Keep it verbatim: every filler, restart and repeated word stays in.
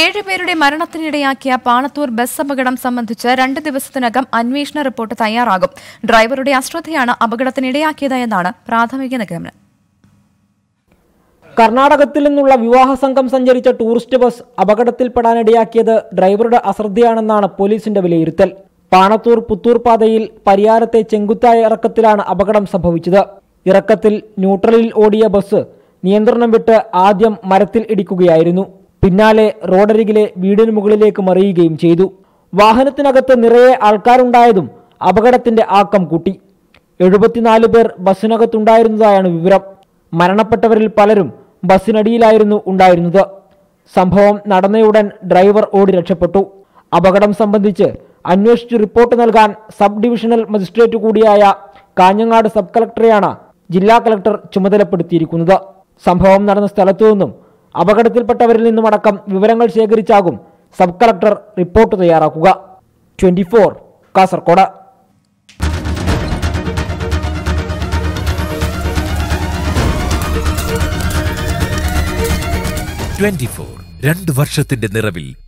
ഏഴ് പേരുടെ മരണത്തിനിടയാക്കിയ പാണത്തൂർ ബസ് അപകടം സംബന്ധിച്ച് രണ്ട് ദിവസത്തിനകം അന്വേഷണ റിപ്പോർട്ട് തയ്യാറാകും. ഡ്രൈവറുടെ അശ്രദ്ധയാണ് അപകടത്തിനിടയാക്കിയതെന്നാണ് പ്രാഥമിക നിഗമനം. കർണാടകത്തിൽ നിന്നുള്ള വിവാഹ സംഘം സഞ്ചരിച്ച ടൂറിസ്റ്റ് ബസ് അപകടത്തിൽപ്പെടാനിടയാക്കിയത് ഡ്രൈവറുടെ അശ്രദ്ധയാണെന്നാണ് പോലീസിന്റെ വിലയിരുത്തൽ. പാണത്തൂർ പുത്തൂർ പാതയിൽ പരിയാരത്തെ ചെങ്കുത്തായ ഇറക്കത്തിലാണ് അപകടം സംഭവിച്ചത്. ഇറക്കത്തിൽ ന്യൂട്രലിൽ ഓടിയ ബസ് നിയന്ത്രണം വിട്ട് ആദ്യം മരത്തിൽ ഇടിക്കുകയായിരുന്നു. പിന്നാലെ റോഡരികിലെ വീടിന് മുകളിലേക്ക് മറിയുകയും ചെയ്തു. വാഹനത്തിനകത്ത് നിറയെ ആൾക്കാരുണ്ടായതും അപകടത്തിന്റെ ആക്കം കൂട്ടി. എഴുപത്തിനാല് പേർ ബസ്സിനകത്തുണ്ടായിരുന്നതായാണ് വിവരം. മരണപ്പെട്ടവരിൽ പലരും ബസ്സിനടിയിലായിരുന്നു ഉണ്ടായിരുന്നത്. സംഭവം നടന്നയുടൻ ഡ്രൈവർ ഓടി രക്ഷപ്പെട്ടു. അപകടം സംബന്ധിച്ച് അന്വേഷിച്ച് റിപ്പോർട്ട് നൽകാൻ സബ് ഡിവിഷണൽ മജിസ്ട്രേറ്റ് കൂടിയായ കാഞ്ഞങ്ങാട് സബ് കളക്ടറെയാണ് ജില്ലാ കളക്ടർ ചുമതലപ്പെടുത്തിയിരിക്കുന്നത്. സംഭവം നടന്ന സ്ഥലത്തു നിന്നും അപകടത്തിൽപ്പെട്ടവരിൽ നിന്നുമടക്കം വിവരങ്ങൾ ശേഖരിച്ചാകും സബ് കളക്ടർ റിപ്പോർട്ട് തയ്യാറാക്കുക. Twenty four Kasaragod. Twenty four രണ്ട് വർഷത്തിന്റെ നിറവിൽ